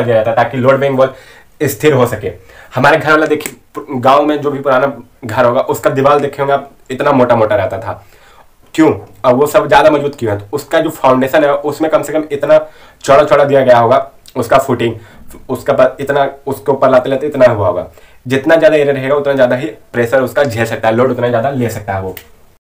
दिया जाता है ताकि लोड बेयरिंग वॉल स्थिर हो सके। हमारे घर वाला देखिए, गांव में जो भी पुराना घर होगा उसका दीवार देखे होंगे आप, इतना मोटा मोटा रहता था। क्यों? और वो सब ज़्यादा मजबूत क्यों है? तो उसका जो फाउंडेशन है उसमें कम से कम इतना चौड़ा चौड़ा दिया गया होगा, उसका फुटिंग उसका इतना, उसके ऊपर लाते लाते इतना हुआ होगा। जितना ज़्यादा एरिया रहेगा उतना ज़्यादा ही प्रेशर उसका झेल सकता है, लोड उतना ज़्यादा ले सकता है वो।